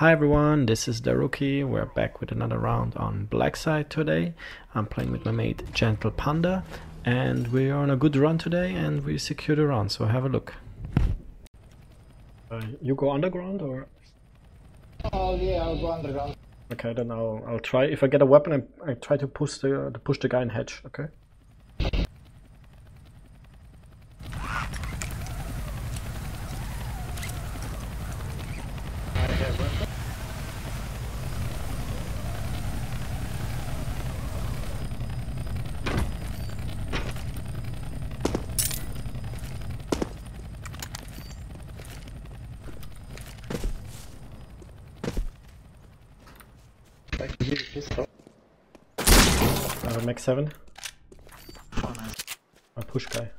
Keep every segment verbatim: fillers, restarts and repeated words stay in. Hi everyone, this is Daruki. We're back with another round on Blacksite today. I'm playing with my mate Gentle Panda and we're on a good run today and we secured a round, so have a look. Uh, you go underground or? Oh yeah, I'll go underground. Okay, then I'll, I'll try, if I get a weapon, I, I try to push the, to push the guy in hedge, okay? I have a max seven. Oh, nice. A push guy.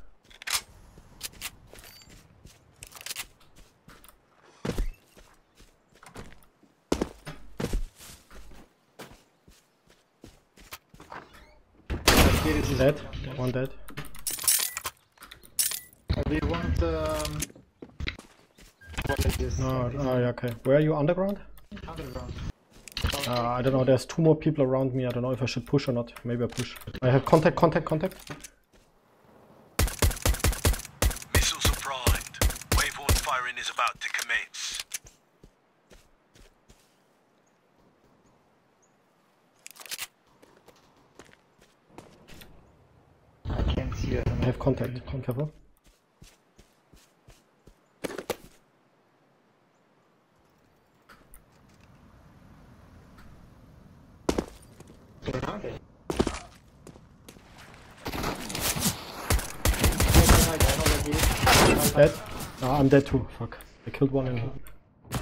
Dead. One dead. We want. Um... What is this? No. Oh, yeah, okay. Where are you? Underground? Underground. Uh, I don't know, there's two more people around me. I don't know if I should push or not. Maybe I push. I have contact, contact, contact. Missiles are primed. Waveborne firing is about to commence. I can't see it. I have contact. Careful. Dead? No, I'm dead too. Fuck. I killed one in here. Oh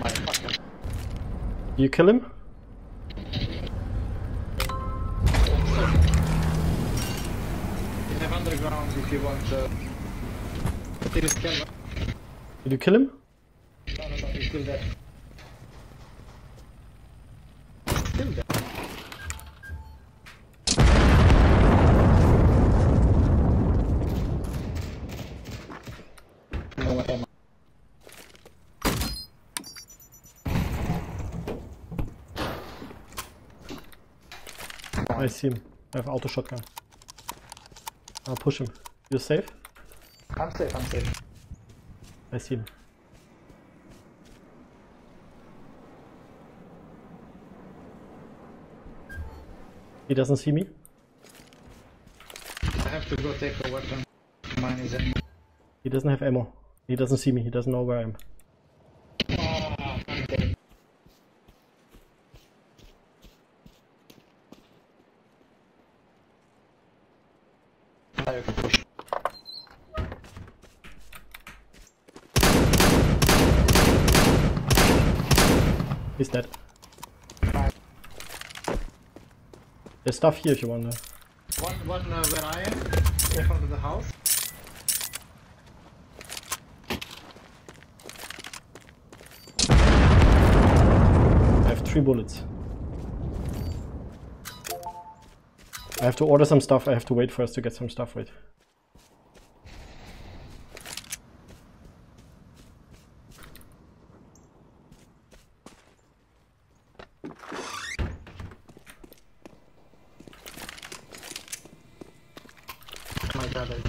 my fucking. You kill him? You have underground if you want to. Did you kill him? No, no, no, he's still dead. He's still dead. I see him. I have auto shotgun. I'll push him. You're safe? I'm safe, I'm safe. I see him. He doesn't see me. I have to go take a weapon. Mine is ammo. He doesn't have ammo. He doesn't see me. He doesn't know where I am. He's dead. There's stuff here if you want to. One, one uh, where I am, in front of the house. I have three bullets. I have to order some stuff, I have to wait first to get some stuff, wait.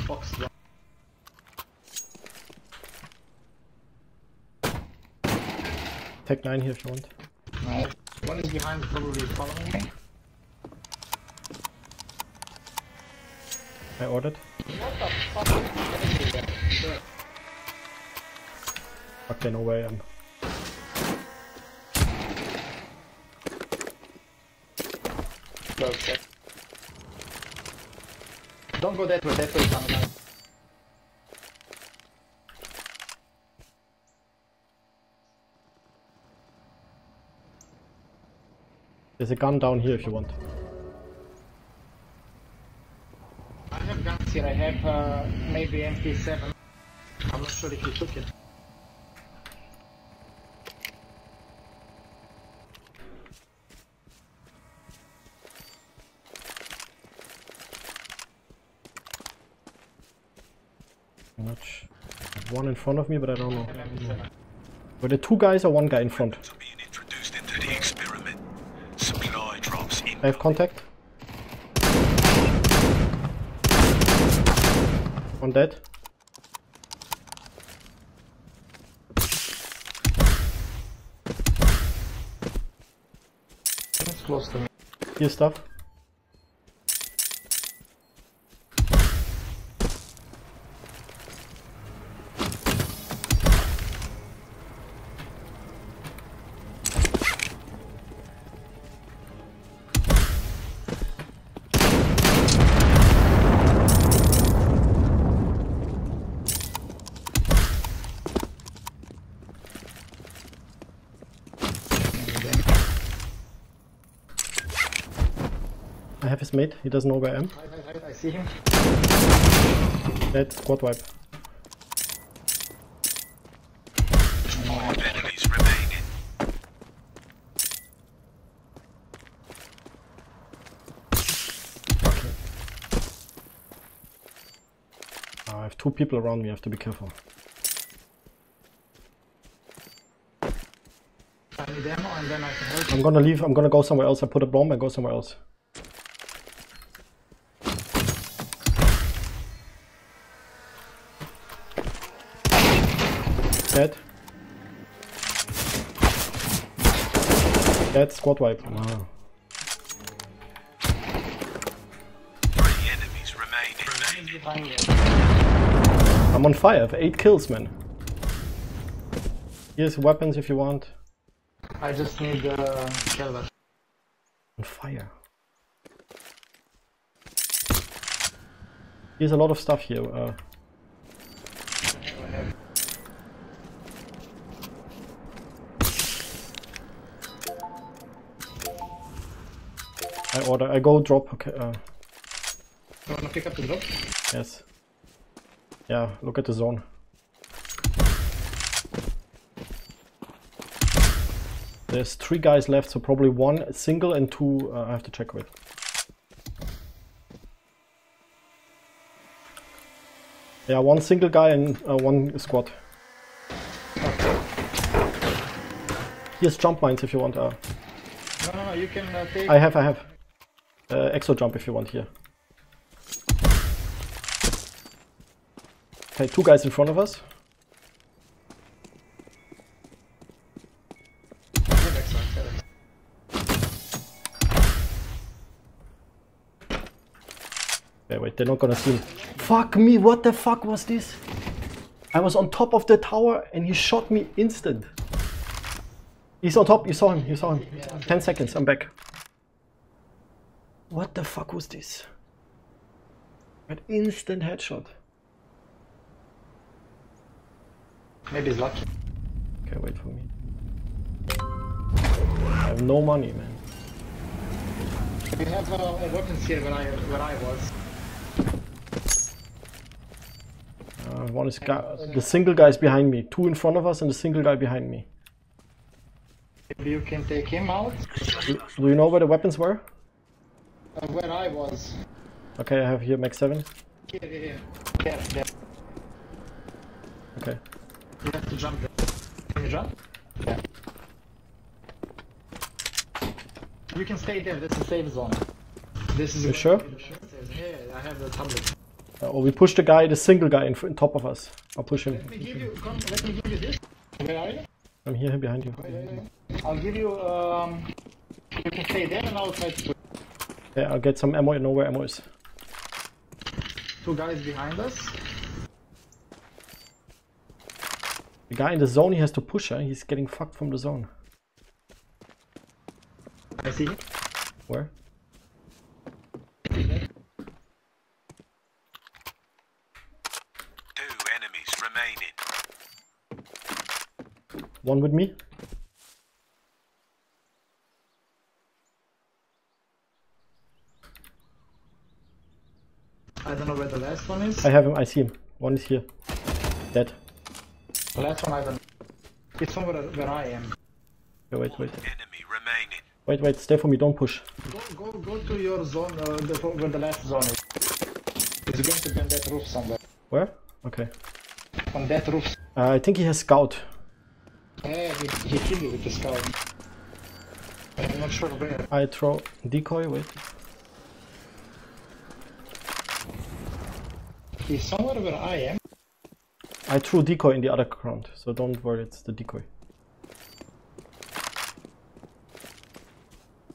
Box. Tech nine here if you want. No. One is behind, probably following me. Okay. I ordered. What the fuck? Sure. Okay, no way I am. Okay. Don't go that way, that way is not nice. There's a gun down here if you want. I have guns here, I have uh, maybe M P seven. I'm not sure if you took it. much. One in front of me, but I don't know. Were there two guys or one guy in front? I have contact. One dead. That's lost him. Here's stuff. I have his mate, he doesn't know where I am. Right, right, right, I see him. Dead, squad wipe. Five enemies remaining. Okay. Oh, I have two people around me, I have to be careful. I need ammo and then I can help you. I'm gonna leave, I'm gonna go somewhere else. I put a bomb and go somewhere else. Dead. Dead, squad wipe. Wow. Three enemies remaining. I'm on fire, I have eight kills, man. Here's weapons if you want. I just need the uh, shelter. On fire. Here's a lot of stuff here. Uh, I order. I go drop. Okay. Uh. You wanna pick up the drop? Yes. Yeah. Look at the zone. There's three guys left, so probably one single and two. Uh, I have to check with. Yeah, one single guy and uh, one squad. Here's jump mines if you want. Uh. No, no, no. You can uh, take. I have. I have. Uh, exo jump if you want here. Okay, two guys in front of us. Okay, wait, they're not gonna see me. Fuck me, what the fuck was this? I was on top of the tower and he shot me instant. He's on top, you saw him, you saw him. Ten seconds, I'm back. What the fuck was this? An instant headshot. Maybe he's lucky. Okay, wait for me. I have no money, man. We have uh, weapons here where I, where I was. Uh, one is guy. The single guy is behind me. Two in front of us and the single guy behind me. Maybe you can take him out. Do, do you know where the weapons were? Uh, where I was. Okay, I have here Mac seven. Here, here, here. There. Okay. You have to jump there. Can you jump? Yeah. You can stay there, that's a safe zone. This is. You sure? Here, I have the tablet. Uh, or we push the guy, the single guy in, in top of us. I'll push him. Let me give you, come, let me give you this. Where are you? I'm here, behind you. Wait, wait, wait. I'll give you, um... you can stay there and I'll try to push. Yeah, I'll get some ammo, you know where ammo is. Two guys behind us. The guy in the zone, he has to push her, eh? He's getting fucked from the zone. I see him. Where? Two enemies remaining. One with me. I don't know where the last one is. I have him, I see him. One is here. Dead. The last one I don't know. It's somewhere where I am. Okay, wait, wait. Enemy remaining. Wait, wait, stay for me, don't push. Go, go, go to your zone, uh, the, where the last zone is. It's going to be on that roof somewhere. Where? Okay. on that roof. Uh, I think he has scout. Yeah, he, he killed you with the scout. I'm not sure where. I throw decoy, wait. He's somewhere where I am. I threw decoy in the other ground, so don't worry, it's the decoy.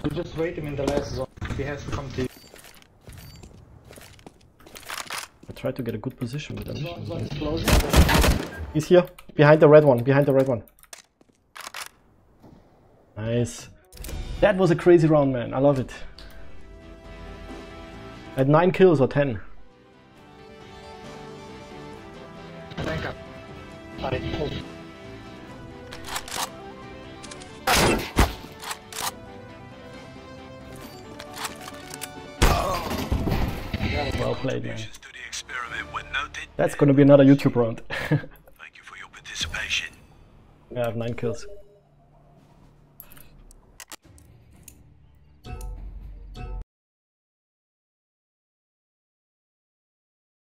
You just wait him in the last zone. He has to come to you. I try to get a good position with him. He's here, behind the red one, behind the red one. Nice. That was a crazy round, man. I love it. At nine kills or ten. Well played, man. That's gonna be another YouTube round. Thank you for your participation. I have nine kills.